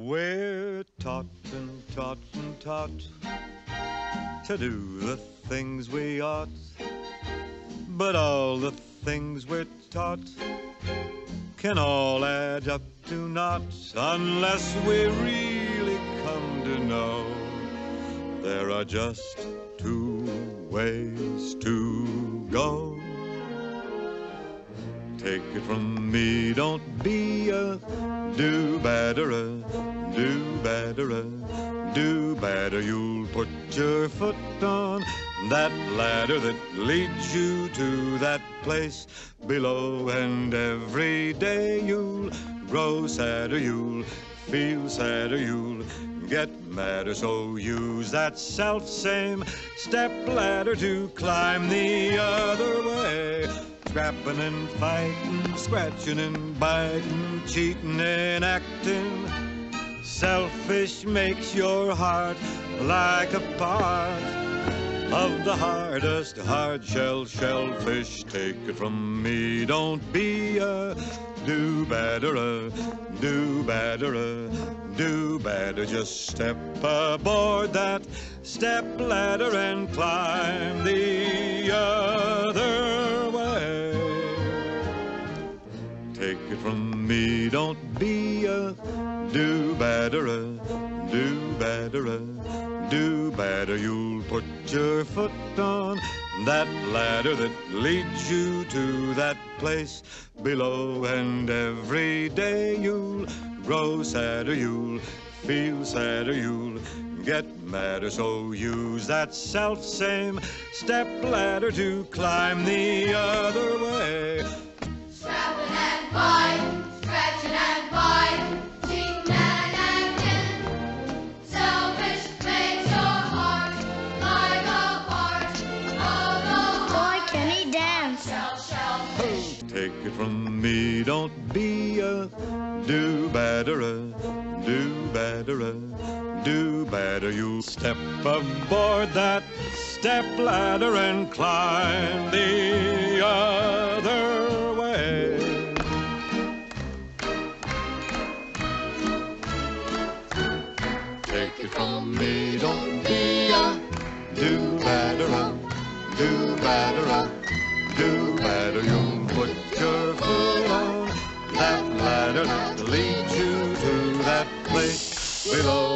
We're taught and taught and taught to do the things we ought, but all the things we're taught can all add up to naught unless we really come to know there are just two ways to go. Take it from me, don't be a do-batterer, do-batterer, do-batter. You'll put your foot on that ladder that leads you to that place below, and every day you'll grow sadder, you'll feel sadder, you'll get madder. So use that self-same step ladder to climb the other way. Scrapping and fighting, scratching and biting, cheating and acting selfish makes your heart like a part of the hardest hard-shell shellfish. Take it from me, don't be a do-batterer, do-batterer, do-batter. Just step aboard that step ladder and climb the other way. Take it from me, don't be a do-batterer, do-batterer, do-batter. You'll put your foot on that ladder that leads you to that place below, and every day you'll grow sadder, you'll feel sadder, you'll get madder. So use that self-same step ladder to climb the other way. Scrapping and biting, scratching and biting, cheating and acting, selfish makes your heart like a part of the heart. Boy, can he dance? Shellfish. Take it from me, don't be a do-batterer, do-batterer, do-batter. You step aboard that step ladder and climb the other. Take it from me, don't be a do-batterer, do-batterer, do-batter. You'll put your foot on that ladder that leads you to that place below.